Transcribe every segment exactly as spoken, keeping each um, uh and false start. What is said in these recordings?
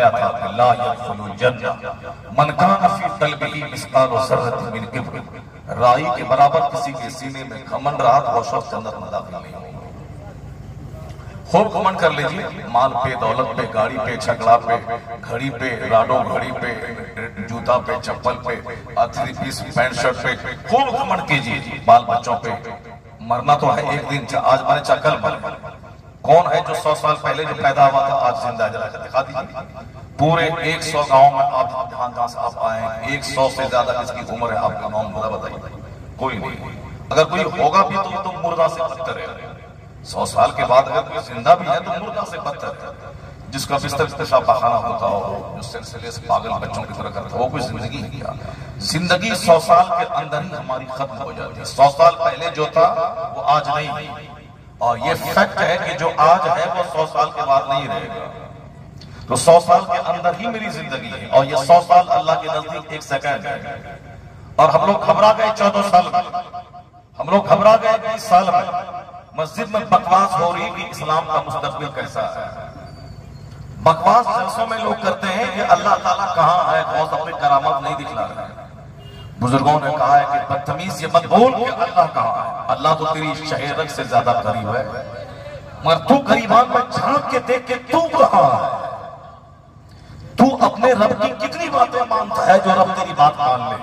आया था कि ला यदखुलुल जन्नह मन कान फी कल्बिही मिस्काल ज़र्रतिन मिन किब्र, राई के बराबर किसी के सीने में घमंड रहा तो वह शख्स जन्नत में दाखिल नहीं होगा। खूब घमंड कर लीजिए माल पे, दौलत पे, गाड़ी पे, छकड़ा पे, घड़ी पे, राडो घड़ी पे, जूता पे, चप्पल पे, थ्री पीस पैंट शर्ट पे खूब घमंड कीजिए। बाल बच्चों पे मरना तो है एक दिन, आज मरे चाहे कल मरे। कौन है जो सौ साल पहले जो पैदा हुआ था आज जिंदा जला कर दिखा दीजिए। पूरे एक सौ गाँव में आप जहां जहां से आप आए एक सौ से ज्यादा जिसकी उम्र है आपका नाम मुर्दा बताइए, कोई नहीं। अगर कोई होगा भी तो तो मुर्दा से बदतर है। सौ साल के बाद अगर कोई जिंदा भी है तो मुर्दा से बदतर है। जिसका बिस्तर पेशाब पाखाना होता हो, जो सिलसिले से पागल बच्चों की तरह करता हो, कोई जिंदगी है क्या? जिंदगी सौ साल के अंदर ही हमारी खत्म हो जाती है। सौ साल पहले जो था वो आज नहीं है, और ये फैक्ट है कि जो आज है वो सौ साल के बाद नहीं रहेगा। तो सौ साल के अंदर ही मेरी जिंदगी है, और ये सौ साल अल्लाह के नजदीक एक सेकंड है। और हम लोग घबरा गए चौदह साल में, हम लोग घबरा गए बीस साल में। मस्जिद में बकवास हो रही कि इस्लाम का मुस्तकबिल कैसा है। बकवास जलसों में लोग करते हैं कि अल्लाह ताला कहाँ है, बहुत अपनी करामत नहीं दिखला रहा है। बुजुर्गों ने कहा है कि बदतमीज ये मत बोल कि अल्लाह कहाँ है, अल्लाह तो तेरी शहरक से ज्यादा करीब है। मगर तू गरीबान में झांक के देख के तू कहाँ है? तू अपने रब की कितनी बातें मानता है जो रब तेरी बात मान ले?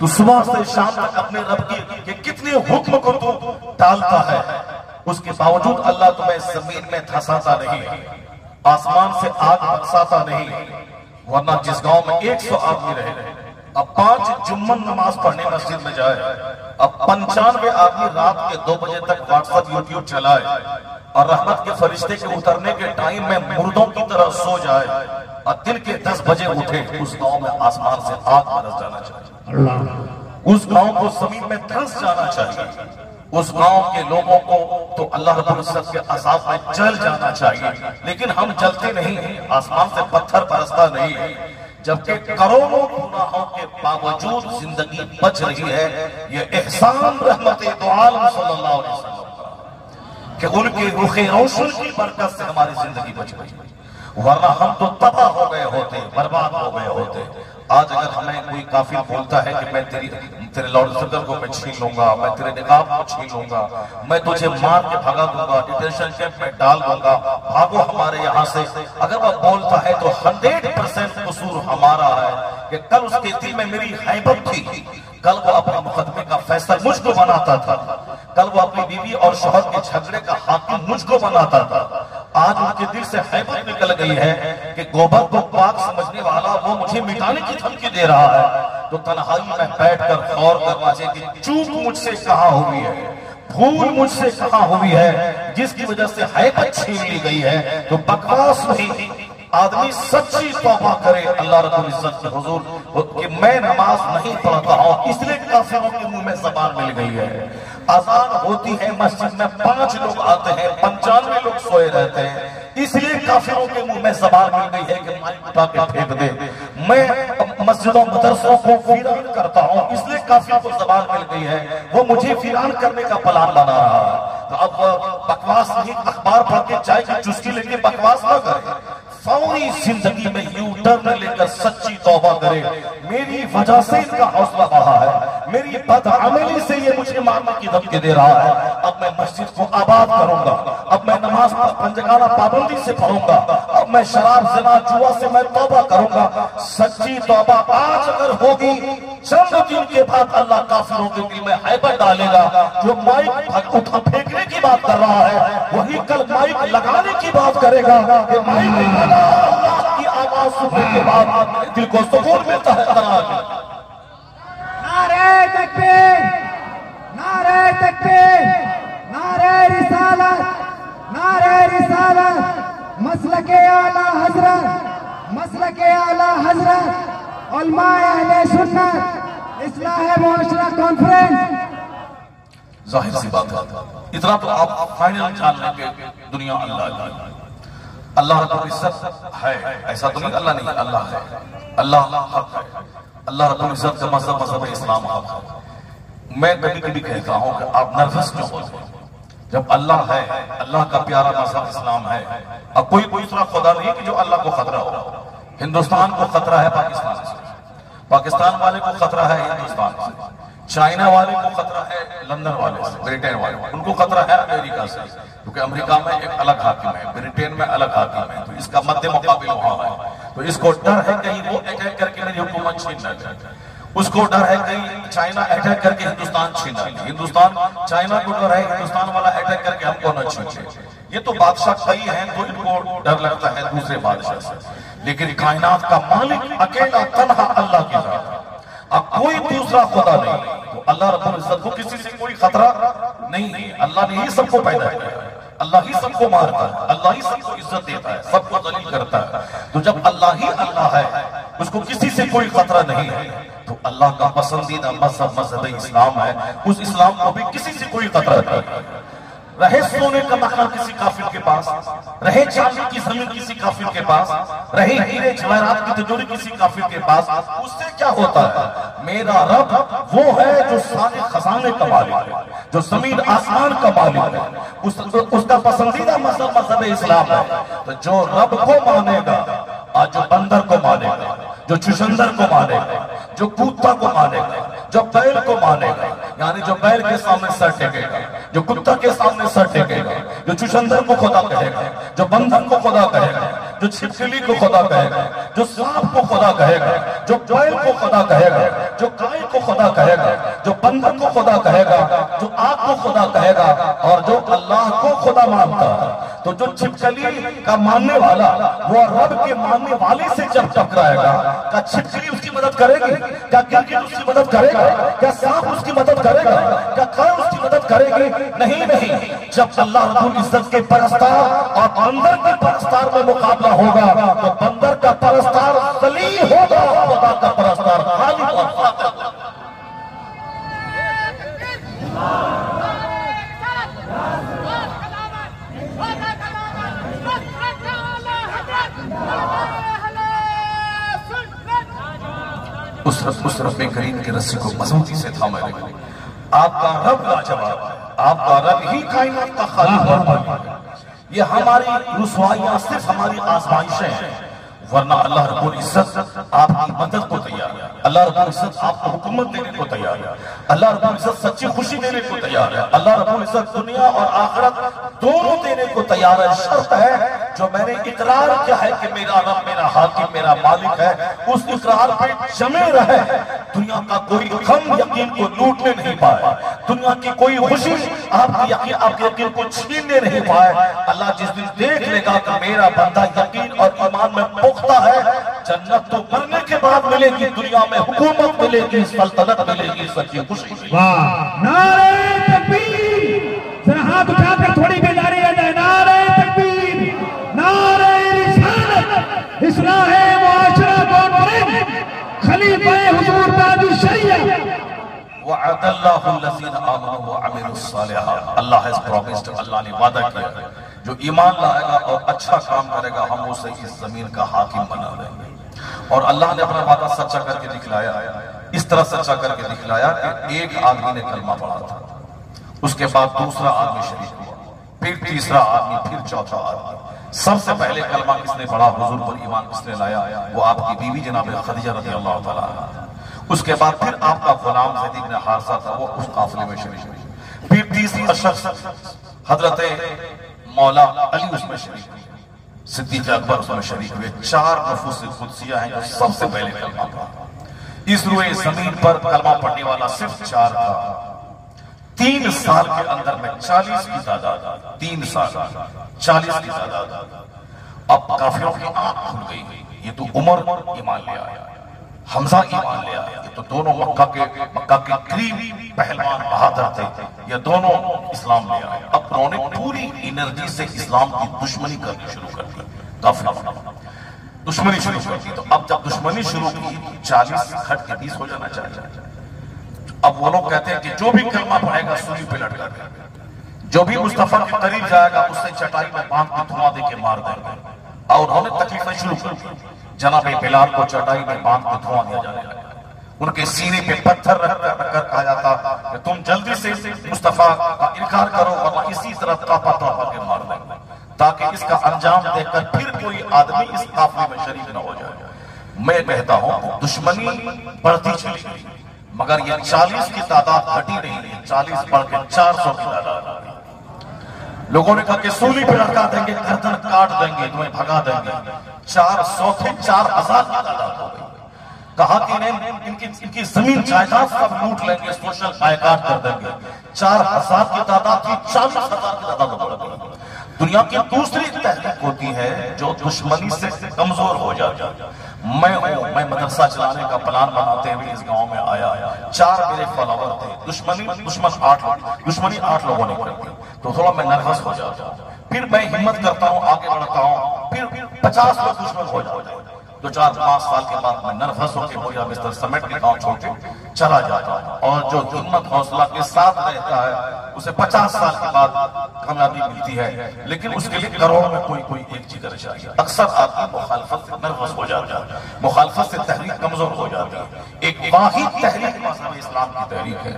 तू सुबह से शाम तक अपने रब की कि कितने हुक्म को तू टालता है, उसके बावजूद अल्लाह तुम्हें जमीन में धंसाता नहीं, आसमान से आग बरसाता नहीं। वरना जिस गाँव में एक सौ आदमी रहे, अब पांच जुम्मन नमाज पढ़ने मस्जिद में जाए, अब पंचानवे आदमी रात के दो बजे तक व्हाट्सएप यूट्यूब चलाए और रहमत के फरिश्ते के उतरने के टाइम में मुर्दों की तरह सो जाए और दिन के दस बजे उठे, उस गांव में आसमान से आग बरस जाना चाहिए, उस गांव को जमीन में धंस जाना चाहिए, उस गांव के लोगों को तो अल्लाह रब्बुल इज्जत के अज़ाब में जल जाना चाहिए। लेकिन हम जलते नहीं है, आसमान से पत्थर बरसता नहीं है, जबकि करोड़ों गुनाहों के बावजूद जिंदगी बच रही है। ये एहसान रहमते दो आलम सल्लल्लाहु अलैहि वसल्लम कि उनके रुखे रोशन की बरकत से हमारी जिंदगी बच गई, वरना हम तो तबाह हो गए होते, बर्बाद हो गए होते। आज अगर हमें कोई काफिर बोलता है कि मैं तेरी तेरे लाउड स्पीकर को मैं छीन लूंगा, मैं तेरे निकाब को छीन लूंगा, मैं तुझे मार के भगा दूंगा, डिटेंशन कैंप में डाल दूंगा, भागो हमारे यहाँ से, अगर वह बोलता है तो हंड्रेड परसेंट कसूर हमारा है कि कल उसके दिल में मेरी हैबत थी, कल वो अपने मुकदमे का फैसला मुझको बनाता था, कल वो अपनी बीवी और शोहर के झगड़े का हाकिम मुझको बनाता था। आज उनके दिल से हैबत निकल गई है कि गोबर को पाक समझने वाला वो मुझे मिटाने की धमकी दे रहा है। तो तन्हाई में बैठकर गौर करना चाहिए कि चूक मुझसे कहाँ हुई है, भूल मुझसे कहाँ हुई है जिसकी वजह से हैबत छीन ली गई है। तो बकवास नहीं, आदमी सच्ची तौबा करे अल्लाह रब्बुल इज्जत के हुजूर कि मैं नमाज नहीं पढ़ता हूँ, इसलिए काफिरों के मुंह में ज़बान मिल गई है। अजान होती है मस्जिद में, पांच लोग आते हैं, पंचानवे लोग सोए रहते हैं, इसलिए काफिरों के मुंह में ज़बान मिल गई है कि माइक उठा के फेंक दे। मैं मस्जिदों मदरसों को वीरान करता हूँ, इसलिए काफिरों को ज़बान मिल गई है, वो मुझे वीरान करने का प्लान बना रहा है। तो अब बकवास नहीं, अखबार पढ़ के चाय की चुस्की लेके बकवास ना करे, पूरी जिंदगी में यू टर्न लेकर सच्ची तौबा करे। मेरी वजह से इसका हौसला बढ़ा है, मेरी बदअमली से ये मुझे मारने की धमकी दे रहा है, अब मैं मस्जिद को आबाद करूंगा, अब मैं नमाज पंजगाना पाबंदी से पढ़ूंगा, अब मैं शराब जना जुआ से मैं तौबा करूंगा। सच्ची तौबा आज अगर होगी, चंद दिन के बाद अल्लाह काफिरों के दिल में हैबत डालेगा। जो माइक उठा फेंकने की बात कर रहा है वही कल माइक लगाने की बात करेगा। ये माइक अल्लाह की आवाज सुनने के बाद दिल को सुकून मिलता है। नारे तकबीर, नारे तकबीर, नारे रिसालत, नारे रिसालत, मसलके आला हजरत, मसलके आला हजरत, उलमाए सुन्नत, इस्लाह मुआशरा कॉन्फ्रेंस। जाहिर सी बात है, इतना तो आप फाइनल जान लेंगे दुनिया अल्लाह है, अल्लाह रब्बुल इज्जत है। ऐसा तो नहीं अल्लाह नहीं, अल्लाह है, अल्लाह हक है, अल्लाह रब्बुल इज्जत का मजहब मजहब इस्लाम हक है। मैं कभी कभी कहता हूँ कि आप नर्वस क्यों होते हैं? जब अल्लाह है, अल्लाह का प्यारा मजहब इस्लाम है, अब कोई दूसरा खुदा नहीं कि जो अल्लाह को खतरा हो। हिंदुस्तान को खतरा है पाकिस्तान से, पाकिस्तान वाले को खतरा है हिंदुस्तान से, चाइना वाले को खतरा है लंदन वाले से, ब्रिटेन वाले उनको खतरा है अमेरिका से, क्योंकि अमेरिका में एक अलग हाकिम है, ब्रिटेन में अलग हाकिम है, तो इसका मध्य मुकाबला वहां है। तो इसको डर है कहीं वो अटैक करके मेरी हुकूमत छीन न जाए, उसको डर है कहीं चाइना अटैक करके हिंदुस्तान छीना, हिंदुस्तान चाइना को डर है हिंदुस्तान वाला अटैक करके हमको न छीने। ये तो बादशाह कई हैं तो इनको डर लगता है दूसरे बादशाह से, लेकिन कायनात का मालिक अकेला तन्हा अल्लाह के साथ, अब कोई दूसरा खुदा नहीं, तो अल्लाह रब्बुल इज्जत को किसी से कोई खतरा नहीं है। अल्लाह ने ही सबको पैदा किया, अल्लाह ही सबको मारता है, अल्लाह ही सबको इज्जत देता है, सबको जलील करता है। तो जब अल्लाह ही अल्लाह है, उसको किसी से कोई खतरा नहीं है, तो अल्लाह का पसंदीदा मजहब मजहब इस्लाम है, उस इस्लाम को भी किसी से कोई खतरा नहीं। रहे सोने का मखना किसी काफिर के पास, रहे चांदी की जमीन किसी काफिर के पास, रहे हीरे जवाहरात की तिजोरी किसी काफिर के पास, उससे क्या होता है? मेरा रब वो है जो सारे खजाने का मालिक है, जो जमीन आसमान का मालिक है, उस, उसका पसंदीदा मजहब मजहब इस्लाम है। तो जो रब को मानेगा, आज जो बंदर को मानेगा, जो चुशंदर को मानेगा, जो कुत्ता को मानेगा, जो बैल को मानेगा, यानी जो बैल के सामने सर टेकेगा, जो कुत्ता के सामने सर टेकेगा, जो चुशंदर को खुदा कहेगा, जो बंधन को खुदा कहेगा, जो छिपकली को खुदा कहेगा, जो सांप को खुदा कहेगा, जो बैल को खुदा कहेगा, जो गाय को खुदा कहेगा, जो बंधन को खुदा कहेगा, जो आग को खुदा कहेगा, और जो अल्लाह को खुदा मानता है, तो जो छिपकली का मानने वाला वो रब के मानने वाले से जब टकराएगा, क्या छिपकली उसकी मदद करेगी? क्या गिरगिट उसकी मदद करेगा? क्या सांप उसकी मदद करेगा? क्या गाय उसकी मदद करेगी? नहीं नहीं, जब अल्लाह रब्बुल इज्जत के परस्तार और बंदर के परस्तार में मुकाबला होगा, तो बंदर का परस्तार सलील होगा, खुदा का परस्तार खाली होगा। उस उस रब करीम के रस्सी को मजबूती से थामे रखो। आपका रब लाजवाब, आपका रब ही कायनात का खालिक और मालिक है। ये हमारी रुसवाइयां सिर्फ हमारी आजमाइशें हैं, वरना अल्लाह रब्बुल इज्जत आपकी मदद को तैयार है, अल्लाह रब्बुल इज्जत आपको हुकूमत देने को तैयार है, अल्लाह रब्बुल इज्जत सच्ची खुशी देने को तैयार है, अल्लाह रब्बुल इज्जत दुनिया और आखिरत दोनों देने को तैयार है। शर्त है जो मैंने इकरार किया है कि मेरा रब मेरा हाकिम मेरा मालिक है, उस इकरार पे जमे रहे। दुनिया का कोई गम यकीन को लूटने नहीं पाए, दुनिया की कोई खुशी आपकी यकीन आपके यकीन को छीनने नहीं पाए। अल्लाह जिस दिन देख लेगा कि मेरा बंदा यकीन और ईमान में पुख्ता है, जन्नत तो मरने के बाद मिलेगी, दुनिया में हुकूमत मिलेगी, सल्तनत मिलेगी, सच्ची खुशी। वाह, नारे तकबीर! जरा हाथ उठाकर थोड़ी बेजारी आ जाए। नारे तकबीर, नारे रिसालत, इस्लाही मुआशरा कॉन्फ्रेंस, खलीफाए हुजूर ताजुशरिया। वअदल्लाहु लज़ीना आमनू व अमिलुस सालिहात। अल्लाह हैज प्रॉमिस्ड, अल्लाह ने वादा किया है जो ईमान लाएगा और अच्छा काम करेगा, हम उसे इस जमीन का हाकिम बना देंगे। और अल्लाह ने अपना वादा सच्चा करके दिखलाया, इस तरह सच्चा करके दिखलाया कि एक आदमी ने कलमा पढ़ा था, उसके बाद दूसरा आदमी शरीक हुआ, फिर तीसरा आदमी, फिर चौथा आदमी। सबसे पहले कलमा किसने पढ़ा? हुजूर पर ईमान किसने लाया? वो आपकी बीवी जनाब खदीजा रज़ियल्लाहु तआला अन्हा। उसके बाद फिर आपका गुलाम ज़ैद इब्न हारिसा था, वो उस काफिले में शरीक हुआ। फिर तीसरा शख्स हजरत मौला अली उसमें शरीक हुए, सिद्दीक़ अकबर उसमें शरीक हुए। चार नफूसे कुदसिया हैं जो सबसे पहले कलमा पढ़ा। इस रूए जमीन पर कलमा पढ़ने वाला सिर्फ चार था। तीन साल के अंदर में चालीस की तादाद, तीन साल चालीस की तादाद। अब काफिरों की आंख खुल गई, ये तो उमर ईमान ले आया, हमजा ईमान ले आया, ये तो दोनों मक्का के मक्का के करीबी पहलवान बहादुर थे, ये दोनों इस्लाम ले आए। अब उन्होंने पूरी एनर्जी से इस्लाम की दुश्मनी करनी शुरू कर दी, काफिरों दुश्मनी शुरू कर दी। तो अब जब दुश्मनी शुरू की, चालीस घट के बीस हो जाना चाहिए। अब वो लोग कहते हैं कि जो भी कलमा पढ़ेगा सूली पे लटका देगा, जो भी मुस्तफा के करीब जाएगा उससे चटाई में बांध के धुआं दे के मार देगा। और उन्होंने तकलीफें शुरू कर दी, जनाब बिलाल को चटाई में बांध के धुआं दिया जाने लगा। उनके सीने पे पत्थर रख कर कहा जाता कि तुम जल्दी से मुस्तफा का इनकार करो वरना इसी तरह तोपा तोपा के मार देंगे, ताकि इसका अंजाम देखकर फिर कोई आदमी इस काफिले में शरीक न हो जाए। मैं कहता हूँ दुश्मनी बढ़ती चली गई मगर ये चालीस की तादाद घटी नहीं है, चालीस बढ़ के चार सौ की तादाद। लोगों ने कहा कि सूली पे लटका देंगे, गर्दन काट देंगे, तुम्हें भगा देंगे। चार सौ से चार हजार की तादाद हो गई। कहा कि इनकी इनकी जमीन जायदाद सब लूट लेंगे, सोशल बायकॉट कर देंगे। चार हजार की तादाद की चालीस हजार की तादाद हो गई। दुनिया की दूसरी तहरीक होती है जो दुश्मनी से कमजोर हो जाती है। मैं मैं मदरसा चलाने का प्लान बनाते हुए इस गांव में आया। चार मेरे फॉलोवर थे, दुश्मनी दुश्मन आठ दुश्मनी आठ लोगों ने कर तो थोड़ा मैं नर्वस हो जाता। फिर मैं हिम्मत करता हूँ, आगे बढ़ता हूँ, फिर पचास लोग दुश्मन हो जाते हैं। दो चार पांच साल के बाद मैं नर्वस होकर बोझा बिस्तर समेट के गाँव छोड़ के चला जाता है और जो हिम्मत हौसला के साथ रहता है उसे पचास साल के बाद कामयाबी मिलती है, लेकिन उसके लिए करोड़ में कोई कोई एक चीज चाहिए। अक्सर आदमी मुखालफत से नर्वस हो जाता है, मुखालफत से तहरीक कमजोर हो जाती है। एक वाहिद तहरीक मज़हब इस्लाम की तहरीक है।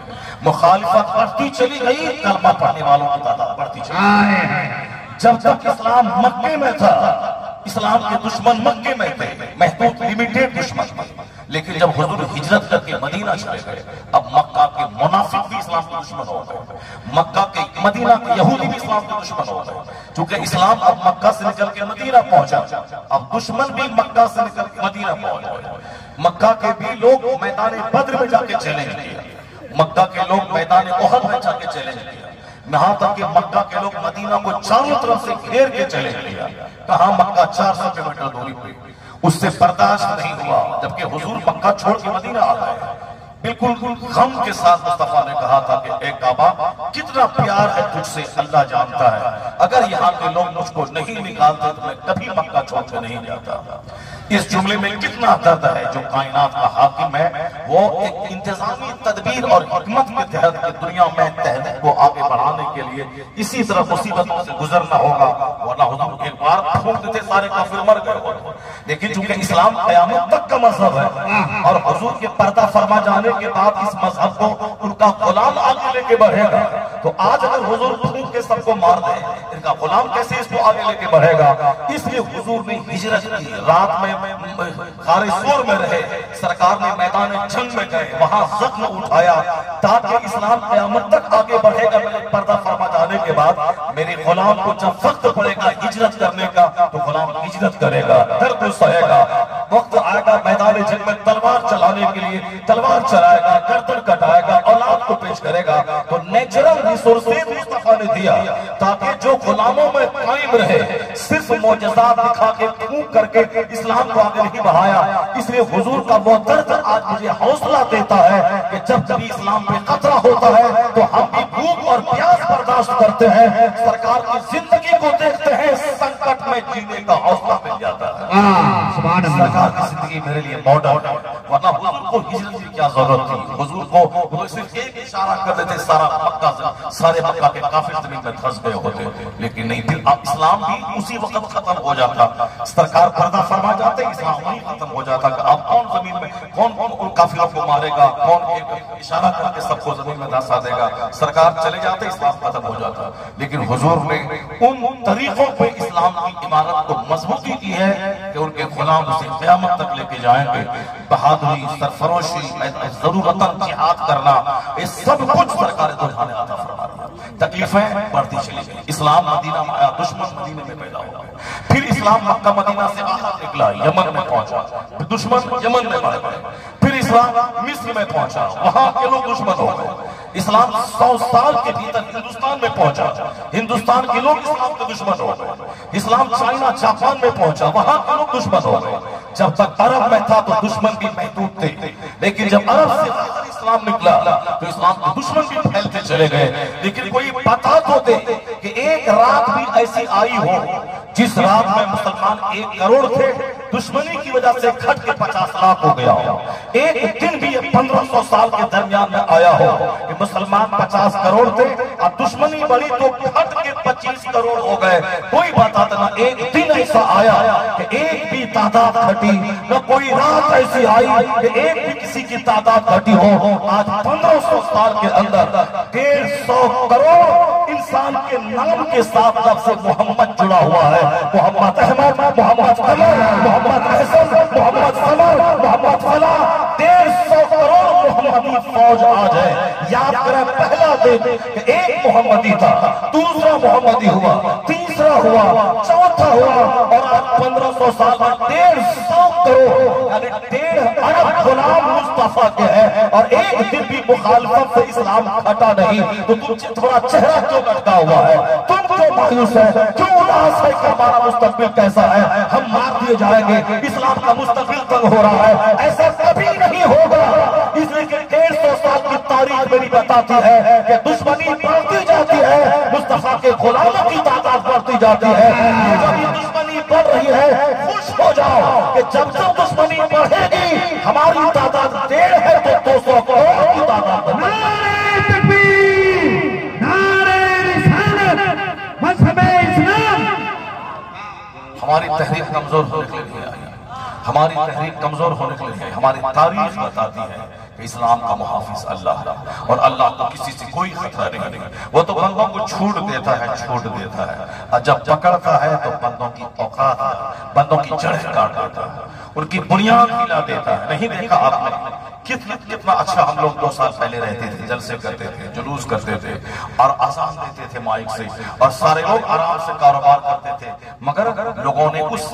मुखालफत बढ़ती चली गई, कलमा पढ़ने वालों की तादाद बढ़ती चली गई। जब तक इस्लाम मक्के में था, इस्लाम के दुश्मन मक्के में थे, महदूद लिमिटेड दुश्मन थे, लेकिन जब हुजूर हिजरत करके मदीना चले गए, अब मक्का के मुनाफिक भी इस्लाम के दुश्मन हो गए, मक्का के मदीना के यहूदी भी इस्लाम के दुश्मन हो गए। क्योंकि इस्लाम अब मक्का से निकल के मदीना पहुंचा, अब दुश्मन भी मक्का से निकल के मदीना पहुंच गए। मक्का के भी लोग मैदान बद्र में जाके चैलेंज किया, मक्का के लोग मैदान ओहद में जाके चैलेंज किया, यहाँ तक कि मक्का के लोग मदीना को चारों तरफ से घेर के चले गया। कहा मक्का चार सौ किलोमीटर दूरी पे, उससे बर्दाश्त नहीं हुआ, जबकि हुजूर मक्का छोड़ के मदीना आ गए। बिल्कुल गम के साथ मुस्तफा ने कहा था कि ए काबा, कितना प्यार है तुझसे अल्लाह जानता है, अगर यहाँ के लोग मुझको नहीं निकालते तो मैं कभी मक्का छोड़ के नहीं जाता। इस जुमले में कितना दर्द है। जो कायनात का हाकिम है वो एक इंतजामी तदबीर और हिकमत के तहत दुनिया में तहरीक को आगे बढ़ाने के लिए इसी तरह मुसीबतों से गुजरना होगा, वरना हुजूर एक बार फूंक देते सारे काफिर मर गए। लेकिन चूंकि इस्लाम क़यामत तक का मजहब है और हुजूर के पर्दा फरमा जाने के बाद इस मजहब को उनका गुलाम आगे लेके बढ़ेगा, तो आज अगर हुजूर फूंक के सबको मार दे, इनका गुलाम कैसे इसको आगे लेके बढ़ेगा। इसलिए हुजूर ने हिजरत की रात में खारेसूर में रहे, सरकार ने मैदान जंग में गए, वहां जख्म उठाया ताकि इस्लाम क़यामत तक आगे बढ़ेगा। मेरे पर्दा फरमा जाने के बाद मेरे गुलाम को जब वक्त पड़ेगा हिजरत करने का तो गुलाम हिजरत करेगा, दर्द सहेगा, वक्त आएगा मैदान जंग में तलवार चलाने के लिए तलवार चलाएगा, गर्दन कटाएगा, औलाद को पेश करेगा। तो नेचुरल रिसोर्स मुस्तफा ने दिया ताकि जो गुलामों में कायम रहे, सिर्फ मोजज़ात दिखा के फूंक करके इस्लाम को आगे नहीं बढ़ाया। इसलिए हुजूर का वो दर्द आज मुझे हौसला देता है कि जब जब इस्लाम पे खतरा होता है तो हम भी भूख और प्यास बर्दाश्त करते हैं, सरकार की जिंदगी को देखते हैं, संकट में जीने का हौसला मिल जाता है। सरकार की जिंदगी मेरे लिए मॉडल, वरना हुजूर को हिजरत की क्या जरूरत थी। हुजूर को सिर्फ एक इशारा कर देते सारा मक्का सारे मक्का के काफिर जमीन में धंस गए होते, लेकिन नहीं, फिर अब इस्लाम भी उसी वक्त खत्म हो जाता। सरकार पर्दा फरमा जाते, इस्लाम ही खत्म हो जाता कि अब कौन जमीन में कौन कौन उन काफिलों को मारेगा, कौन एक इशारा करके सबको जमीन में धंसा देगा। सरकार चले जाते, इस्लाम खत्म हो जाता। लेकिन हुजूर ने उन तरीकों पे इस्लाम की इमारत को मजबूती दी है कि उनके गुलाम उसे क़यामत तक लेके जाएंगे। बहादुरी, सरफरोशी, जरूरतन जिहाद करना, ये सब कुछ सरकार ने अता फरमा दिया। तकलीफें बढ़ती चली गई। इस्लाम मदीना में आया, दुश्मन मदीने में पैदा हुआ, फिर इस्लाम मक्का मदीना से बाहर निकला, यमन में पहुंचा, दुश्मन यमन में बढ़ गए, फिर इस्लाम मिस्र में पहुंचा, वहां के लोग दुश्मन हो गए। इस्लाम सौ साल के भीतर हिंदुस्तान में पहुंचा, हिंदुस्तान के लोग इस्लाम के दुश्मन हो गए। इस्लाम चाइना जापान में पहुंचा, वहां के लोग दुश्मन हो गए। जब तक अरब में था तो दुश्मन भी महदूद थे, लेकिन जब अरब से बाहर इस्लाम निकला तो इस्लाम के दुश्मन भी फैलते चले गए। लेकिन कोई पता तो दे कि एक रात भी ऐसी आई हो जिस रात में मुसलमान एक करोड़ थे, दुश्मनी की वजह से घट के पचास लाख हो गया हो, एक दिन भी पंद्रह सौ साल के दरमियान में आया हो कि मुसलमान पचास करोड़ थे और दुश्मनी बढ़ी तो घट के पच्चीस करोड़ हो गए। कोई बता देना एक दिन ऐसा आया कि एक भी तादाद घटी न, कोई रात ऐसी आई कि एक भी किसी की तादाद घटी हो। आज पंद्रह सौ साल के अंदर डेढ़ सौ करोड़ इंसान के नाम के साथ जब से मोहम्मद जुड़ा हुआ है, मोहम्मद अहमद, मोहम्मद अमर, मोहम्मद अहसन, मोहम्मद समर, मोहम्मद फला, डेढ़ सौ करोड़ मोहम्मदी फौज आज है। याद करें, पहला दिन एक मोहम्मदी था, दूसरा मोहम्मदी हुआ, तीसरा हुआ, चौथा हुआ, और आज पंद्रह सौ साल में डेढ़ सौ करोड़ यानी डेढ़ अरब गुलाम मुस्तफा के है, और एक दिन भी मुखालफत से इस्लाम घटा नहीं। तो तुम थोड़ा चेहरा क्यों लटका हुआ है, तुम क्यों मायूस है, क्यों उदास है कि हमारा मुस्तकबिल कैसा है, हम मार दिए जाएंगे, इस्लाम का मुस्तकबिल तंग हो रहा है? ऐसा कभी नहीं होगा। इसलिए डेढ़ सौ साल की तारीख मेरी बताती है कि दुश्मनी बढ़ती जाती है, मुस्तफा के गुलामों की तादाद बढ़ती जाती है। जब दुश्मनी बढ़ रही है, खुश हो जाओ कि जब जब दुश्मनी बढ़ेगी हमारी तादाद डेढ़ है तो दो सौ करोड़ की तादाद बढ़ेगी। हमारी तहरीक कमजोर होने के लिए आई, हमारी तहरीक कमजोर होने के लिए हमारी तारीफ बताती है कि इस्लाम का मुहाफिज अल्लाह है, और अल्लाह को किसी से कोई खतरा नहीं है। वो तो बंदों को छूट देता है, छोड़ देता है, और जब पकड़ता है तो बंदों की औकात, बंदों की जड़ें काट देता है, उनकी बुनियाद हिला देता है। नहीं देखा आपने कितना कितना अच्छा हम लोग दो साल पहले रहते थे, जलसे करते थे, जुलूस करते थे, और आसान देते थे माइक से, और सारे लोग आराम से कारोबार करते थे, मगर लोगों ने उस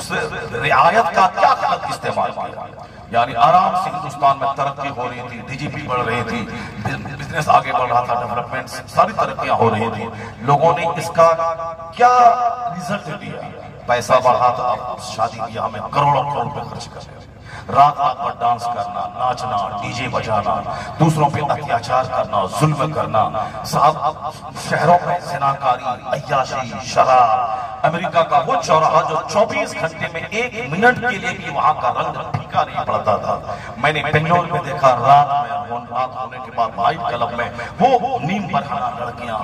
उस रियायत का क्या गलत इस्तेमाल किया। यानी आराम से हिंदुस्तान में तरक्की हो रही थी, डीजीपी बढ़ रही थी, बिजनेस आगे बढ़ रहा था, डेवलपमेंट, सारी तरक्कियां हो रही थी। लोगों ने इसका क्या रिजल्ट दिया, पैसा बढ़ा था, शादी ब्याह में करोड़ों करोड़ रुपए खर्च कर, रात रात पर डांस करना, नाचना, डीजे बजाना, दूसरों पे अत्याचार करना, जुल्म करना। साहब, शहरों में ज़िनाकारी, अय्याशी, शराब। अमेरिका का वो चौराहा जो चौबीस घंटे में एक मिनट के लिए भी वहां का रंग फीका नहीं पड़ता था। मैंने बेंगलोर में देखा, रात में रात होने के बाद नाइट क्लब में वो नीम बरहाना लड़कियां,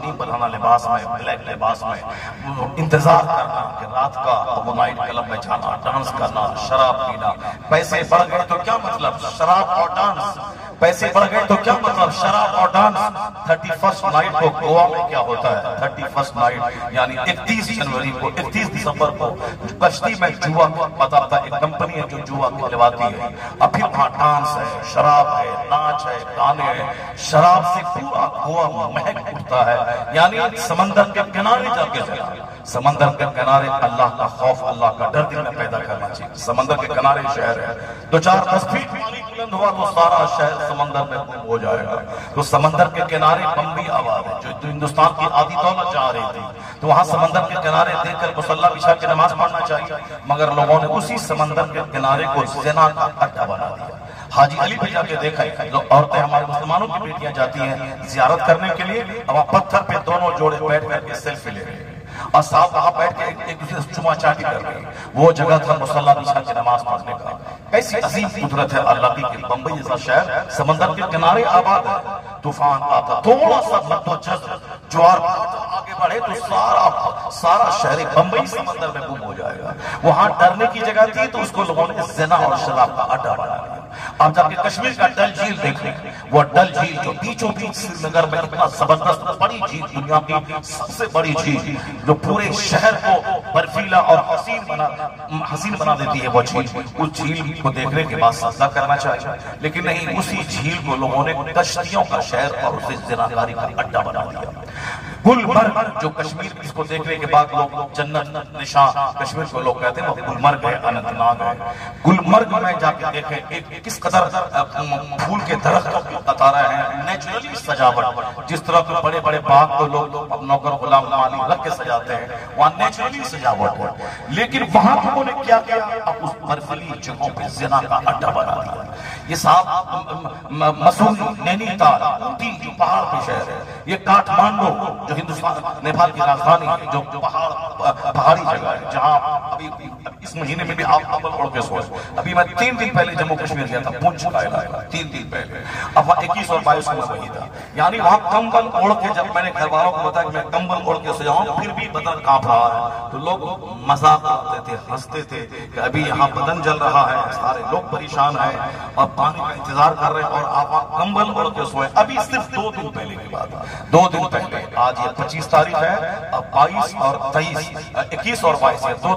नीम बरहाना लिबास में, ब्लैक लिबास में इंतजार करना कि रात का वो नाइट क्लब में जाना, डांस करना, शराब पीना। पैसे बढ़ गए तो क्या मतलब शराब और डांस, पैसे बढ़ गए तो क्या मतलब शराब और डांस। थर्टी फर्स्ट नाइट को गोवा में क्या होता है, थर्टी फर्स्ट नाइट यानी इकतीस जनवरी को, इकतीस दिसंबर को कश्ती में जुआ बताता एक कंपनी है जो जुआ खिलवाती है, और फिर वहाँ डांस है, शराब है, नाच है, गाने हैं, शराब से पूरा गोवा महक उठता है। यानी समंदर के किनारे जाके जाना, समंदर के किनारे अल्लाह का खौफ, अल्लाह का डर दिल में पैदा करना चाहिए। समंदर के किनारे शहर है, दो चार दस फीट पानी बुलंद हुआ तो सारा शहर समंदर में गुम हो जाएगा। तो समंदर के किनारे बम्बी आबाद है, जो हिंदुस्तान की आधी दौलत जा रही थी, तो वहाँ समंदर के किनारे देखकर मुसल्ला बिछा के नमाज पढ़ना चाहिए, मगर लोगों ने उसी समंदर के किनारे को ज़िना का अड्डा बना दिया। हाजी अली पे जाके देखा है, जो औरतें हमारे मुसलमानों की बेटियां जाती हैं जियारत करने के लिए, अब पत्थर पे दोनों जोड़े बैठ करके सेल्फी ले रहे हैं, और साहब वहां बैठ के एक दूसरे से चुमा चाटी कर रहे हैं। वो जगह था मुसल्ला बिछा के नमाज पढ़ने का। कैसी अजीब कुदरत है अल्लाह की। बम्बई जैसा शहर समंदर के किनारे आबाद है, तूफान आता, थोड़ा सा मद्दोजज्र ज्वार आगे बढ़े तो सारा सारा शहर बम्बई समंदर में गुम हो जाएगा। वहां डरने की जगह थी तो उसको लोगों ने ज़िना और शराब का अड्डा बना दिया। आप जाके कश्मीर का डल झील देख लें, वो डल झील जो बीचों बीच श्रीनगर में इतना जबरदस्त बड़ी झील, दुनिया की सबसे बड़ी झील, जो पूरे शहर को बर्फीला और हसीन बना हसीन बना देती है। वो झील, उस झील को देखने के बाद सजदा करना चाहिए, लेकिन नहीं, उसी झील को लोगों ने कश्तियों का शहर और उसे ज़िनाकारी का अड्डा बना दिया। गुलमर्ग जो कश्मीर, इसको देखने के बाद लोग जन्नत निशा कश्मीर को लोग कहते हैं, वो गुलमर्ग है, अनंतनाग है। गुलमर्ग में जाके देखें एक किस कदर फूल के दरख्तों की कतारें हैं, नेचुरली सजावट। जिस तरह के बड़े बड़े बाग को लोग नौकर गुलाम माली रख के सजाते हैं, वहाँ नेचुरली सजावट है। लेकिन वहां लोगों ने क्या किया, उस बर्फीली जगहों पर ज़िना का अड्डा बना दिया। ये साहब मसूल नैनीताल ऊटी जो पहाड़ पे शहर है, ये काठमांडू जो हिंदुस्तान नेपाल की राजधानी जो पहाड़ पहाड़ी जगह है, जहाँ अभी इस महीने में भी आप उड़ के सोए। अभी मैं तीन दिन पहले जम्मू कश्मीर गया था, पूंछ का इलाका, तीन दिन पहले। अब वहाँ इक्कीस और बाईस में वही था, यानी वहाँ कंबल ओढ़ के, जब मैंने घर वालों को बताया कि मैं कंबल ओढ़ के सोया हूँ फिर भी बदन कांप रहा है, तो लोग मजाक उड़ाते थे, हंसते थे कि अभी यहाँ बदन जल रहा है, सारे लोग परेशान हैं और पानी का इंतजार कर रहे हैं और आप कंबल ओढ़ के सोए। अभी सिर्फ दो दिन पहले की बात है, दो दिन पहले। आज ये पच्चीस तारीख है, अब बाईस और तेईस, इक्कीस और बाईस है, दो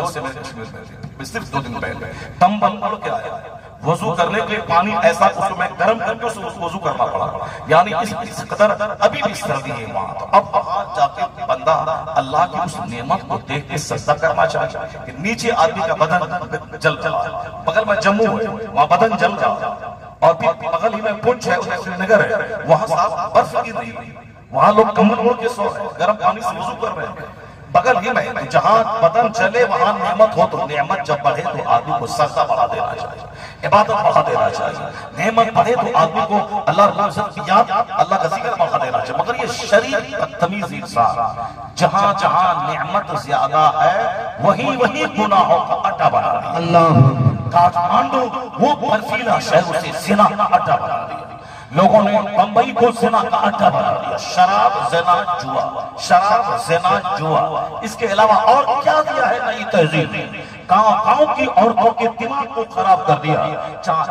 दो से मेरे कश्मीर में सिर्फ दो दिन पहले कंबल ओढ़ के आया। वजू करने के लिए पानी ऐसा उसमें गर्म करके उसको वजू करना पड़ा, यानी इस, इस कदर अभी भी सर्दी है वहां। तो अब वहां जाके बंदा अल्लाह की उस नेमत को देख के सजदा करना चाहिए कि नीचे आदमी का बदन जल जला। बगल में जम्मू है, वहां बदन जल गया, और बगल ही में पुंछ है, श्रीनगर है, वहां साफ बर्फ गिर रही है, वहां लोग कंबल ओढ़ के सो रहे हैं, गर्म पानी से वजू कर रहे हैं। बगल ही में जहां बदन चले वहां नेमत हो, तो नेमत जब बढ़े तो आदमी को सजदा बढ़ा देना चाहिए, इबादत बढ़ा देना चाहिए। नेमत बढ़े तो आदमी को अल्लाह की याद, अल्लाह का जिक्र बढ़ा देना चाहिए। मगर ये शरीर बदतमीज इंसान जहां जहां नेमत ज्यादा है वहीं वहीं गुनाहों का अड्डा बना दिया। अल्लाह काठमांडू वो बर्फीला शहर, उसे जिना का अड्डा बना दिया। लोगों ने बंबई को ज़िना का अड्डा बना दिया, शराब ज़िना जुआ, शराब ज़िना जुआ। इसके अलावा और क्या दिया है नई तहजीब ने? गाँव गाँव की औरतों के दिमाग को खराब कर दिया।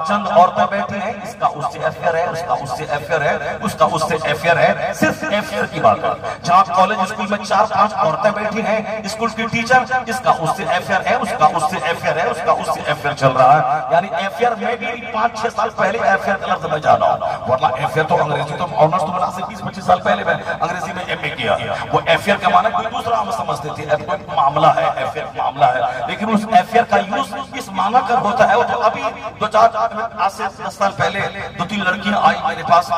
चंद औरतें बैठी हैं, इसका उससे अफेयर है, उसका उससे अफेयर है, उसका उससे अफेयर है, सिर्फ अफेयर की बात है। जहाँ कॉलेज स्कूल में चार पांच औरतें बैठी हैं, स्कूल की टीचर, इसका उससे अफेयर है, उसका उससे अफेयर है, उसका उससे अफेयर चल रहा है। यानी अफेयर में भी पांच छह साल पहले अफेयर का लफ्ज में जाना, वरना अफेयर तो अंग्रेजी तो ऑनर्स तो बना से बीस पच्चीस साल पहले में अंग्रेजी में एम ए किया। वो अफेयर का माना कोई दूसरा हम समझते थे, मामला है, अफेयर मामला है, लेकिन एफियर का यूज इस माना कर होता है। तो अभी दो चार आज से दस साल पहले दो तीन लड़कियां आई मेरे पास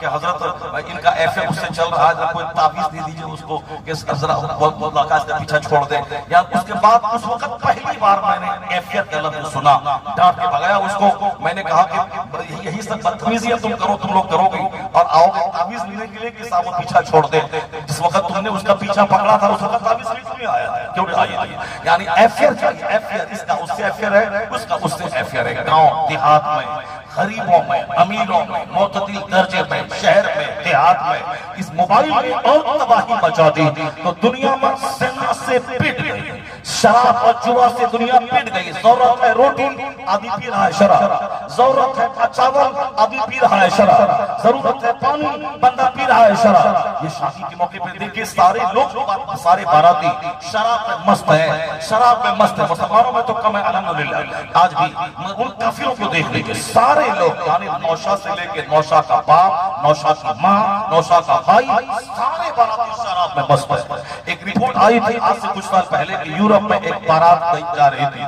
कि हजरत इनका एफियर उससे चल रहा है, कोई ताबीज दे दीजिए उसको कि जरा मुलाकात का पीछा छोड़ दे। या उसके बाद उस वक्त पहली बार मैंने एफियर का लफ्ज सुना, डांट के भगाया उसको। मैंने कहा कि यही सब बदतमीजी तुम करो, तुम लोग करोगे और आओगे ताबीज लेने के लिए कि साहब वो पीछा छोड़ दे। जिस वक्त तुमने उसका पीछा पकड़ा था उस वक्त ताबीज नहीं आया, क्यों आया? यानी एफियर एफियर, इसका उससे एफियर है, उसका उससे एफियर है। गांव देहात में, गरीबों में, अमीरों में, मोतदिल दर्जे में, शहर में, देहात में, इस मोबाइल ने और तबाही मचा दी। तो दुनिया में सेना से पिट गई, शराब और जुआ से दुनिया पिट गई। जरूरत है रोटी, आदमी पी रहा है शराब, जरूरत है चावल, आदमी पी रहा है शराब, जरूरत है पानी, बंदा पी रहा है शराब। ये शादी के मौके पर देखिए सारे लोग, सारे बाराती शराब में मस्त है, शराब में मस्त है। मुसलमानों में तो कम है अल्हम्दुलिल्लाह, आज भी उन काफिरों को देख लीजिए, सारे लोग, यानी नौशा से लेके नौशा का बाप, नौशा की माँ, नौशा का भाई, सारे बाराती शराब में मस्त है। एक रिपोर्ट आई थी आज से कुछ साल पहले कि यूरोप में एक बारात जा रही थी,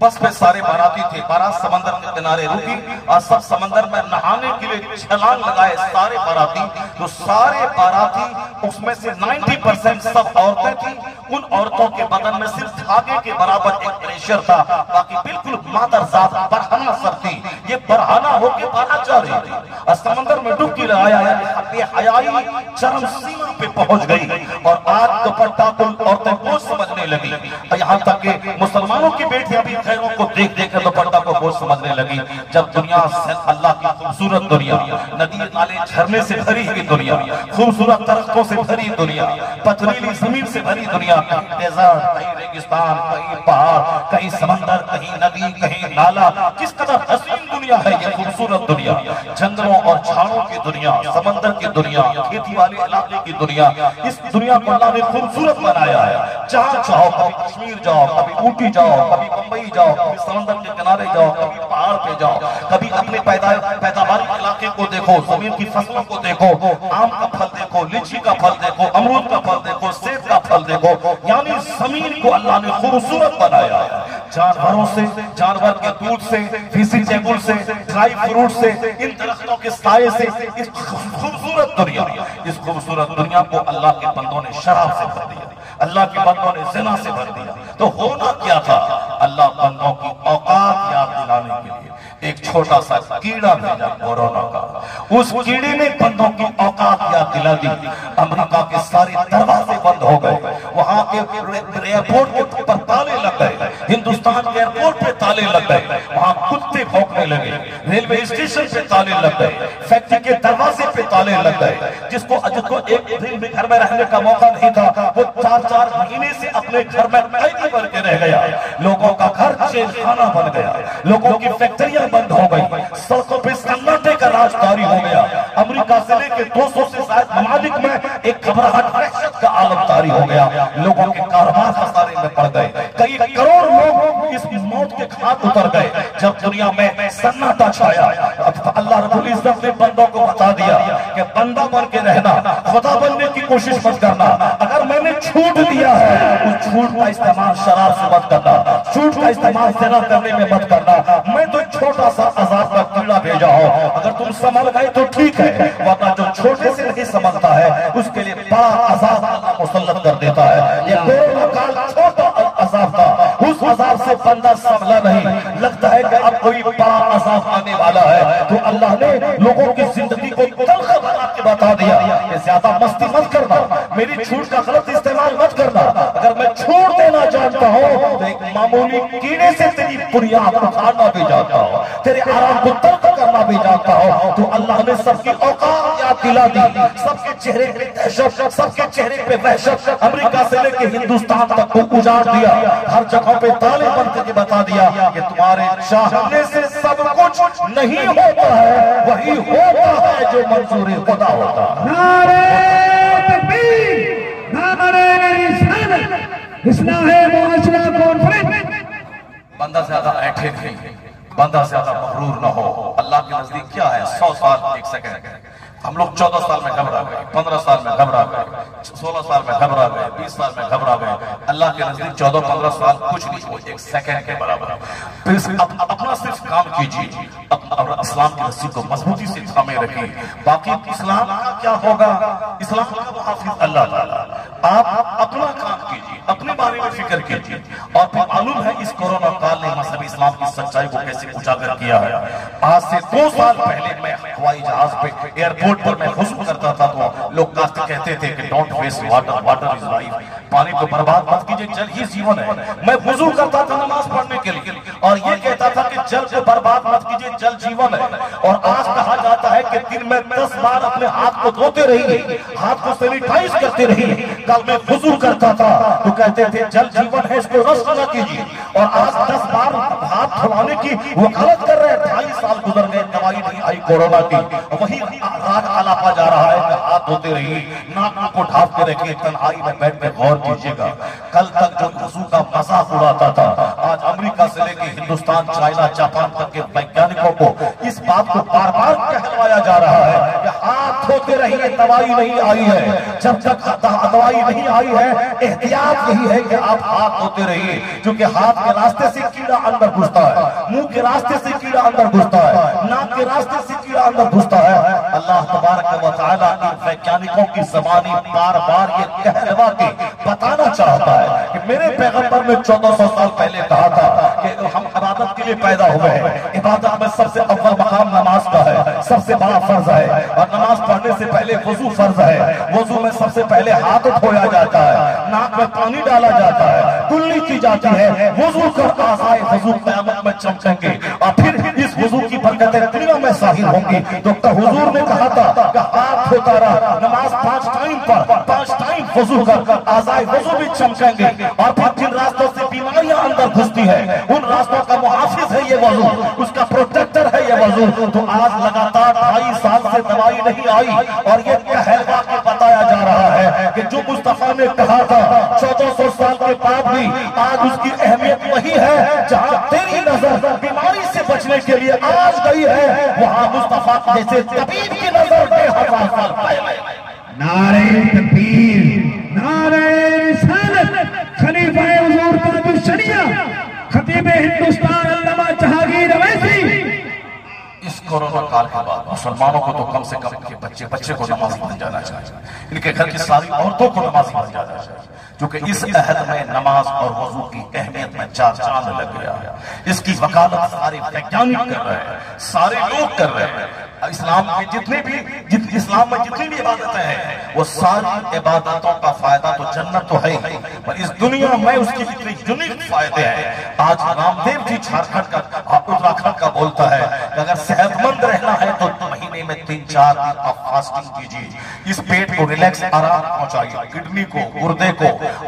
बस पे सारे बाराती थे, बारात समंदर के किनारे रुकी और सब समंदर में नहाने के लिए छलांग लगाए सारे बाराती। तो सारे बाराती उसमें से नब्बे परसेंट सब औरतें थी, उन औरतों के बदन में सिर्फ धागे के बराबर एक प्रेशर था, बाकी बिल्कुल मादरजात बरहना सब थी। ये बरहना होके बारात जा रही थी और समंदर में डुबकी लगाया, बेहयाई चरम सीमा पे पहुंच गई। और आज दुपट्टा कुल औरतें को समझने लगी, यहाँ तक के मुसलमानों की बेटियां भी खैरों को देख देख कर दुपट्टा को बहुत समझने लगी। जब दुनिया अल्लाह की खूबसूरत दुनिया, नदी नाले झरने से भरी हुई दुनिया, खूबसूरत दरख्तों से भरी दुनिया, पथरीली जमीन से भरी दुनिया, डेजर्ट, कहीं रेगिस्तान, कहीं पहाड़, कहीं समंदर, कहीं नदी, कहीं नाला, किस कदर हसीन दुनिया है ये खूबसूरत दुनिया। जंगलों और झाड़ों की दुनिया, समंदर की दुनिया, खेती वाले इलाके की दुनिया, इस दुनिया को अल्लाह ने खूबसूरत बनाया है। जहाँ चाहो, कभी कश्मीर जाओ, कभी ऊटी जाओ, कभी मुंबई जाओ, कभी समंदर के किनारे जाओ, कभी पहाड़ पे जाओ, कभी अपने पैदावारी इलाके को देखो, जमीन की फसलों को देखो, आम का फल देखो, लीची का फल देखो, अमरूद का फल देखो, सेब का फल देखो, यानी जमीन को अल्लाह ने खूबसूरत बनाया है। जानवरों से, जानवर के दूध से, फीसी जैगुल से, ड्राई फ्रूट से, इन दरख्तों के साये से, इस खूबसूरत दुनिया, इस खूबसूरत दुनिया को अल्लाह के बंदों ने शराब से भर दिया, अल्लाह के बंदों ने ज़िना से भर दिया। तो होना क्या था? अल्लाह बंदों की औकात याद दिलाने के लिए एक छोटा सा कीड़ा मिला कोरोना का, उस कीड़े ने बंदों की औकात याद दिला दी। अमेरिका के सारे दरवाजे बंद हो गए, वहाँ के एयरपोर्ट पर ताले लग गए, हिंदुस्तान के एयरपोर्ट पे ताले लग गए, वहाँ कुत्ते भौंकने लगे, रेलवे स्टेशन पे ताले लग गए, फैक्ट्री के दरवाजे पे ताले लग गए। जिसको जिसको एक दिन भी घर में रहने का मौका नहीं था, वो चार चार महीने से अपने घर में कैदी बन के रह गया। लोगों का घर जेलखाना बन गया, लोगों की फैक्ट्रियां बंद हो गई, सड़कों पे सन्नाटे का राज जारी हो गया। अमेरिका से लेके दो सौ से ज्यादा ममालिक में एक घबराहट दहशत का आलम जारी हो गया। लोगों के कारोबार खसारे में पड़ गए, कई करोड़ लोग इस मौत के घाट उतर गए। जब दुनिया में सन्नाटा छाया, अल्लाह रब्बुल इज्जत ने बंदों को बता दिया कि बंदा बन के रहना, खुदा बनने की कोशिश मत करना। अगर मैंने छूट दिया है, उस छूट का इस्तेमाल शराब से मत करना, छूट का इस्तेमाल ज़िना करने में मत करना। मैं तो छोटा सा अजाब का कीड़ा भेजा हूं, अगर तुम संभल गए तो ठीक है, वरना जो छोटे से नहीं संभलता है उसके लिए बड़ा अजाब अल्लाह मुसल्लत कर देता है। ये कोरोना काल छोटा अजाब था, उस अजाब से बंदा संभला नहीं, लगता है कि अब कोई बड़ा अजाब आने वाला है। तो अल्लाह ने लोगों की जिंदगी को तलख बना के बता दिया कि ज्यादा मस्ती मत करना, मेरी छूट का गलत इस्तेमाल मत करना। अगर मैं छोड़ देना जानता हूँ तो एक मामूली कीड़े से तेरी बुनियाद उखाड़ना भी जानता हूँ, तेरे आराम को तल्ख करना भी जानता हूँ। तो अल्लाह ने सबकी औकात याद दिला दी, सबके चेहरे पे दहशत, सबके चेहरे पे वहशत, अमेरिका से लेके हिंदुस्तान तक को उजाड़ दिया, हर जगह पे ताले बंद करके बता दिया कि तुम्हारे चाहने से सब कुछ नहीं होता है, वही होता है जो मंजूर खुदा होता है। बंदा ज्यादा ऐठे नहीं, बंदा ज्यादा महरूर ना हो। अल्लाह के नजदीक क्या है? सौ साल एक सेकंड। हम लोग चौदह साल में घबरा गए, पंद्रह साल में घबरा गए, सोलह साल में घबरा गए, बीस साल में घबरा गए। अल्लाह के नजदीक चौदह पंद्रह साल कुछ नहीं हो, एक सेकंड के बराबर। अपना सिर्फ काम कीजिए, और इस्लाम की रस्सी को मजबूती से थामे रखिए। बाकी इस्लाम का क्या होगा, इस्लाम का मुहाफिज अल्लाह ताला। आप अपना काम कीजिए, अपने बारे में फिक्र कीजिए, और फिर मालूम है इस कोरोना काल ने मजहब इस्लाम की सच्चाई को कैसे उजागर किया है। आज से दो साल पहले मैं हवाई जहाज पे एयरपोर्ट पर मैं हुस्न करता था तो लोग कहते थे कि don't waste water, water is life, पानी को बर्बाद मत कीजिए, जल ही जीवन है। मैं वुजू करता था नमाज पढ़ने के लिए और ये कहता था कि जल को बर्बाद मत कीजिए, जल जीवन है। और आज कहा जाता है कि दिन में दस बार अपने हाथ को धोते रहिए, हाथ को सैनिटाइज करते रहिए। कल मैं वुजू करता था तो कहते थे जल जीवन है, इसको नष्ट न कीजिए, और आज दस बार हाथ धोने की वकालत कर रहे हैं। ढाई साल गुजर गए, दवाई नहीं आई कोरोना की, वही राग आलापा जा रहा है। हाथ धोते रहिए, नाक को ढांप के रखिए, तन्हाई में बैठ के गौर कीजिएगा। कल तक जो वुजू का मजाक उड़ाता था, आज अमेरिका से लेकर हिंदुस्तान, चाइना, जापान तक के वैज्ञानिकों को इस बात को बार बार कहलवाया जा रहा है कि हाथ धोते रहिए, दवाई नहीं आई है। जब तक दवाई नहीं आई है, एहतियात यही है कि आप हाथ धोते रहिए, क्योंकि हाथ के रास्ते से कीड़ा अंदर घुसता है, मुंह के रास्ते से कीड़ा अंदर घुसता है, नाक के रास्ते से कीड़ा अंदर घुसता है। अल्लाह तबारक व तआला इन वैज्ञानिकों की ज़बानी बार बार ये कहलवा के बताना चाहता है कि मेरे पैगंबर ने चौदह सौ साल पहले कहा था कि हम इबादत के लिए पैदा हुए हैं, इबादत में सबसे अव्वल मकाम नमाज का है, सबसे बड़ा फर्ज है। और नमाज पढ़ने से पहले वुजू फर्ज है, वुजू में सबसे पहले हाथ धोया जाता है, नाक में पानी डाला जाता है, कुल्ली की जाती है, वुजू कर आसाए वुजू क़यामत में चमकेंगे, और फिर इस वुजू की बरकतें दुनिया में ज़ाहिर होंगी। तो हुजूर ने कहा था कि हाथ धोता रहा, नमाज पांच टाइम पर पांच टाइम वुजू कर आसाए वुजू भी चमकेंगे। और फिर जिन रास्तों से बीमारियां अंदर घुसती है, उन रास्तों का मुहाफिज है ये वुजू, उसका प्रोटेक्टर है ये वुजू। तो आज लगातार ढाई साल से दवाई नहीं आई, और ये कहलवा के बताया जा रहा है कि जो मुस्तफा ने कहा था चौदह सौ साल के बाद भी, आज उसकी अहमियत वही है। जहाँ तेरी नजर बीमारी से बचने के लिए आज गई है, वहाँ मुस्तफा जैसे तबीब की नजर हजार साल पहले। नारे तकबीर, नारे रिसालत, खलीफाए हुजूर ताजुल शरिया, खतीब हिंदुस्तान अल्लामा जहांगीर अवैसी। इस कोरोना काल के बाद मुसलमानों को तो कम से कम के बच्चे बच्चे को नमाज़ी बन जाना चाहिए, इनके घर की सारी औरतों को नमाज़ी बन जाना चाहिए, क्योंकि इस अहद में नमाज और वजू की अहमियत में चार चांद लग गया है। इसकी वकालत सारे वैज्ञानिक कर रहे हैं, सारे लोग कर रहे हैं। इस्लाम में जितने भी जित, इस्लाम में जितनी भी इबादतें हैं वो सारी इबादतों का फायदा तो जन्नत तो है ही, पर इस दुनिया में उसके कितने यूनिक फायदे हैं। आज रामदेव जी झारखंड का उत्तराखंड का बोलता है कि अगर सेहतमंद रहना है तो महीने में तीन चार दिन आप फास्टिंग कीजिए। इस पेट को रिलैक्स आराम पहुंचाइए, किडनी को, गुर्दे को,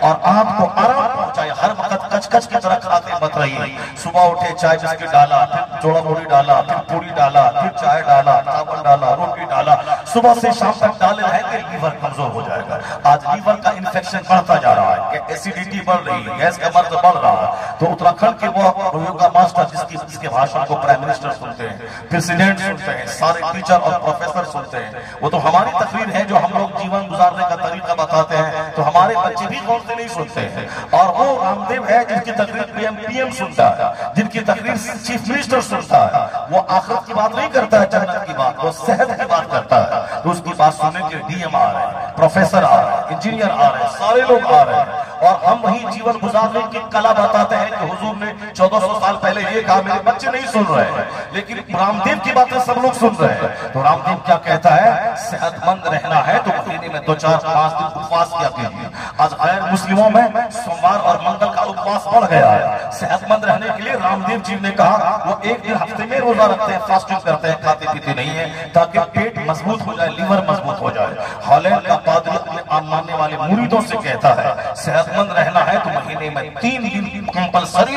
और आपको आराम पहुंचाए। हर वक्त कचकच की तरह खाते मत रहिए। सुबह उठे चाय बिस्किट डाला, फिर जोड़ा रोटी डाला, फिर पूरी डाला, फिर चाय डाला, चावल डाला, रोटी डाला, सुबह से शाम तक डाले रहेंगे, लीवर कमजोर हो जाएगा। आज लीवर का इन्फेक्शन बढ़ता जा रहा है, एसिडिटी बढ़ रही है, गैस का मर्ज बढ़ रहा है। तो उत्तराखंड के वो योगा मास्टर जिसकी जिसके भाषण को प्राइम मिनिस्टर सुनते हैं, प्रेसिडेंट सुनते हैं, सारे टीचर और प्रोफेसर सुनते हैं, वो तो हमारी तकरीर है जो हम लोग जीवन गुजारने का तरीका बताते हैं, तो हमारे बच्चे भी गौर से नहीं सुनते हैं। और वो रामदेव है जिनकी तकरीर पीएम पीएम सुनता है, जिनकी तकरीर चीफ मिनिस्टर सुनता है। वो आखिरत की बात नहीं करता है, जन्नत की बात, वो सेहत की बात करता है। तो उसकी बात सुनने के डीएम आ रहे हैं, प्रोफेसर आ रहे हैं, इंजीनियर आ रहे हैं, सारे लोग आ रहे हैं, और हम वही जीवन गुजारने की कला बताते हैं कि हुजूर ने चौदह सौ साल पहले ये कहा। मेरे बच्चे नहीं सुन रहे हैं, लेकिन रामदेव की बातें सब लोग सुन रहे हैं। तो रामदेव क्या कहता है, सेहतमंद रहना है तो महीने में दो चार पांच दिन उपवास किया कीजिए। आज गैर मुस्लिमों में सोमवार और मंगल का उपवास बढ़ गया है। सेहतमंद रहने के लिए रामदेव जी ने कहा वो एक दिन हफ्ते में रोजा रखते हैं, फास्टिंग करते हैं, खाते पीते नहीं है, ताकि पेट मजबूत हो जाए, लीवर मजबूत हो जाए। हॉलैंड का पादरी अपने आम मानने वाले मुरीदों से कहता है सेहतमंद रहना है तो महीने में तीन दिन कंपलसरी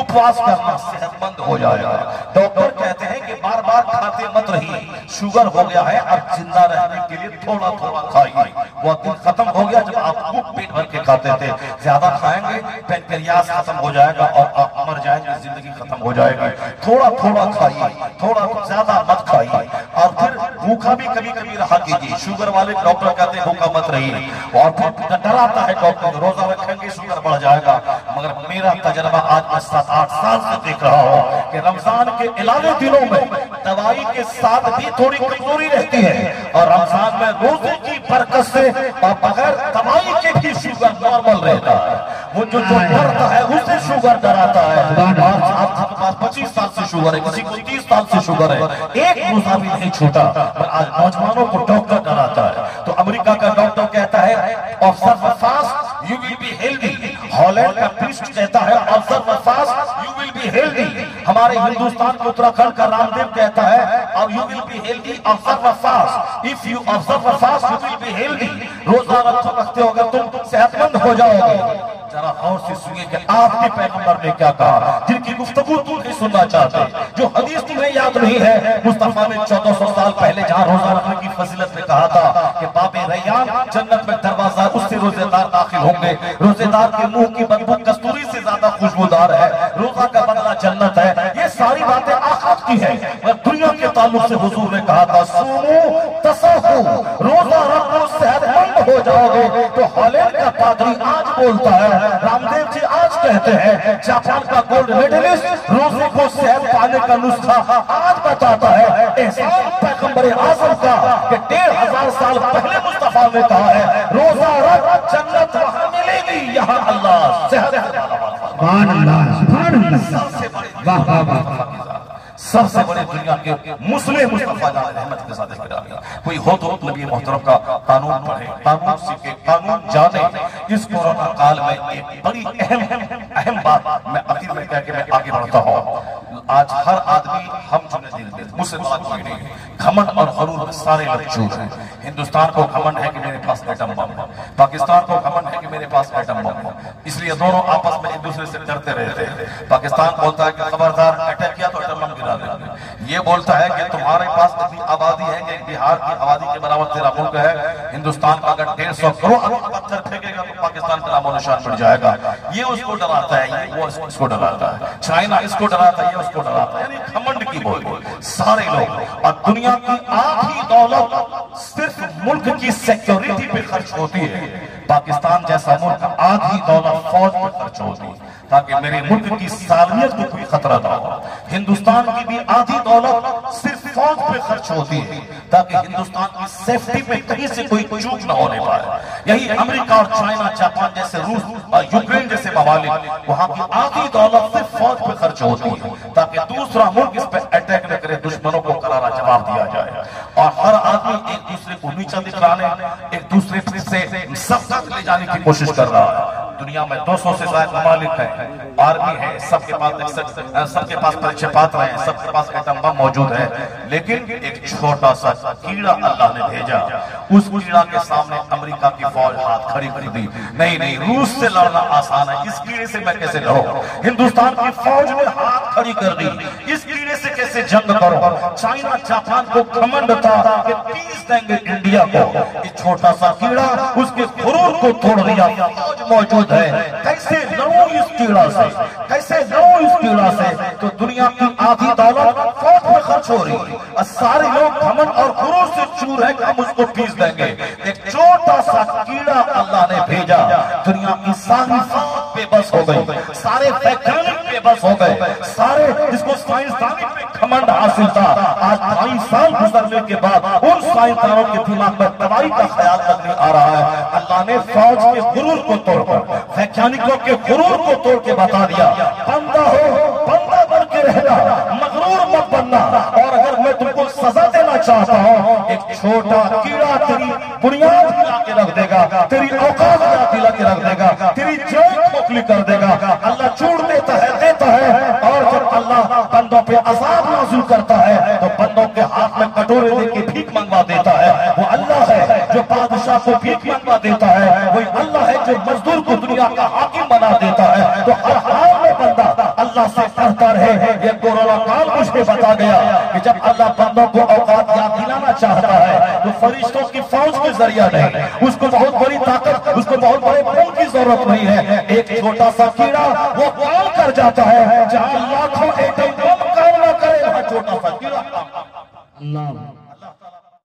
उपवास करना, सेहतमंद हो जाएगा। डॉक्टर कहते हैं कि बार बार खाते मत रहिए, शुगर हो गया है, अब जिंदा रहने के लिए थोड़ा थोड़ा खाइए। वो दिन खत्म हो गया जब आप खूब पेट भर के खाते थे। ज्यादा खाएंगे पेनक्रियास खत्म हो जाएगा और आप मर जाएंगे, जिंदगी खत्म हो जाएगी। थोड़ा थोड़ा खाइए, थोड़ा ज्यादा मत खाइए, और फिर भूखा भी कभी कभी रहा कीजिए। शुगर वाले डॉक्टर कहते हैं भूखा मत रहिए, और फिर डराता है डॉक्टर रोजा रखेंगे शुगर बढ़ जाएगा। मगर मेरा तजर्बा आज सात आठ साल से देख रहा हूँ कि रमजान के अलावा दिनों में दवाई के साथ भी थोड़ी कमजोरी रहती है, और रमजान में रोजे की बरकत से और बगैर दवाई के भी शुगर नॉर्मल रहता है। वो जो जो डरता है उसे शुगर डराता है। आपके पास पच्चीस साल से शुगर है, किसी को तीस साल से शुगर है, एक रोजा भी नहीं छूटा, पर आज नौजवानों को डॉक्टर डराता है। तो अमेरिका का डॉक्टर कहता है observe fast you will be healthy. Holland का प्रीस्ट कहता है observe fast you will be healthy. हमारे हिंदुस्तान के उत्तराखंड का रामदेव कहता है अब you will be healthy observe fast, if you observe fast you will be healthy. रोजा रखो रखते हो अगर तुम सेहतमंद हो जाओगे। जरा और से सुनिए कि आपके पैगंबर ने क्या कहा, जिनकी गुफ्तगू तुम नहीं सुनना चाहते, जो हदीस तुम्हें याद नहीं है। मुस्तफा ने चौदह सौ साल पहले जहाँ रोजा रखने की फजीलत में कहा था कि बाबे रैयान जन्नत में दरवाजा उससे रोजेदार दाखिल होंगे, रोजेदार के मुंह की बदबू कस्तूरी से ज्यादा खुशबूदार है, रोजा का बदला जन्नत है। ये सारी बातें आखिरत की है। दुनिया के ताल्लुक से हुजूर ने कहा था सूमू तसहू, रोजा रखो सेहतमंद हो जाओगे। तो हॉलैंड का पादरी आज बोलता है, रामदेव जी आज कहते हैं, जापान का गोल्ड मेडलिस्ट रोजे को सेहत पाने का नुस्खा आज बताता है। एहसान पैगंबर आजम का कि डेढ़ हजार साल पहले मुस्तफा ने कहा है रोजा रख जन्नत वहां मिलेगी यहाँ अल्लाह सेहत। सबसे बड़े दुनिया के मुस्लिम मुस्तफा जान अहमद के साथ इकरार किया। कोई हो तो नबी मोहतरम का कानून पढ़े, कानून सीखे, कानून जाने। इस कोरोना काल में एक बड़ी अहम अहम बात मैं आखिर में कह के मैं आगे बढ़ता हूँ। आज हर आदमी हम जुड़े दिल में, मुझसे बात कोई नहीं, घमंड और गरूर में सारे लोग चूर हैं। हिंदुस्तान को घमंड है कि मेरे पास एटम बम, पाकिस्तान को घमंड है कि मेरे पास एटम बम, इसलिए दोनों आपस में एक दूसरे से डरते रहते हैं। पाकिस्तान बोलता है कि खबरदार अटैक किया तो एटम बम गिरा देंगे, ये बोलता है कि तुम्हारे पास इतनी आबादी है कि बिहार की आबादी के बराबर तेरा मुल्क है। हिंदुस्तान का अगर डेढ़ सौ करोड़ पत्थर फेंकेगा तो पाकिस्तान का नामो निशान बढ़ जाएगा। ये उसको डराता है, ये वो इसको डराता है, चाइना इसको डराता है, उसको डराता है। यानी घमंड की बोल सारे लोग। और दुनिया की आधी दौलत सिर्फ मुल्क की सिक्योरिटी पे खर्च होती है। पाकिस्तान जैसा मुल्क आधी दौलत फौज पर खर्च होती है ताकि मेरे मुल्क की सालियत को कोई खतरा ना हो। हिंदुस्तान की भी आधी दौलत सिर्फ फौज पे खर्च होती है ताकि हिंदुस्तान की सेफ्टी में कहीं से कोई चूक न होने पाए। यही अमेरिका और चाइना, जापान जैसे, रूस और यूक्रेन जैसे ममालिक, वहां की आधी दौलत सिर्फ फौज पे खर्च होती है ताकि दूसरा मुल्क इस पर अटैक न करे, दुश्मनों को करारा जवाब दिया जाए। और हर आदमी एक दूसरे को नीचा दिखाने, एक दूसरे से सबक ले जाने की कोशिश कर रहा है। दुनिया में दो सौ से ज्यादा ममालिक हैं, आर्मी है, सबके पास सबके पास परीक्षा पात्र हैं, सबके पास एटम बम मौजूद है, लेकिन एक छोटा सा कीड़ा अल्लाह ने भेजा, उस कीड़ा के सामने अमेरिका की फौज हाथ खड़ी कर दी। नहीं नहीं, रूस से लड़ना आसान है, इस कीड़े से मैं कैसे लड़ूं? हिंदुस्तान की फौज ने हाथ खड़ी कर दी, इस कीड़े से कैसे जंग करो? चाइना जापान को घमंड था कि पीस देंगे इंडिया को, एक छोटा सा कीड़ा उसके गुरूर को तोड़ दिया। फौज मौजूद है, कैसे लड़ूं इस कीड़ा से, कैसे लड़ूं इस कीड़ा से? तो दुनिया की आधी दौलत फौज पर खर्च हो रही है और सारे लोग घमंड और गुरूर से चूर है कि हम उसको पीस देंगे। एक छोटा सा कीड़ा अल्लाह ने भेजा, दुनिया की सारी फौज बेबस हो गई, सारे वैज्ञानिक बेबस हो गए, सारे इसको साइंसदानों में घमंड हासिल था। आज बाईस साल गुजरने के बाद उन साइंसदानों के दिमाग में तबाही का ख्याल नहीं आ रहा है। अल्लाह ने फौज के गुरूर को तोड़कर, वैज्ञानिकों के गुरूर को तोड़ के बता दिया, बंदा हो बंदा बन के रहना, मगरूर मत बनना। और अगर मैं तुमको सजा देना चाहता हूँ, एक छोटा कीड़ा तेरी बुनियाद हिला के रख देगा, तेरी औकात हिला के रख देगा, तेरी जान खोखली कर देगा। अल्लाह छोड़ देता है, देता है, और जब अल्लाह बंदों पे अजाब नाज़िल करता है तो बंदों के हाथ में कटोरे देके भीख मंगवा देता है। वो अल्लाह है जो बादशाह को भीख मंगवा देता है, वही अल्लाह है जो मजदूर को दुनिया का हाकिम बना देता है। तो हर हाल में बंदा अल्लाह से डरता रहे। ये कोरोना काल मुझे बता गया कि जब अल्लाह बंदों को औकात याद दिलाना चाहता है तो फरिश्तों की फौज के जरिया नहीं, उसको बहुत बड़ी ताकत, उसको बहुत बड़े बल की जरूरत नहीं है। एक छोटा सा कीड़ा वो काम कर जाता है जहाँ लाखों एक काम ना करे, छोटा सा कीड़ा।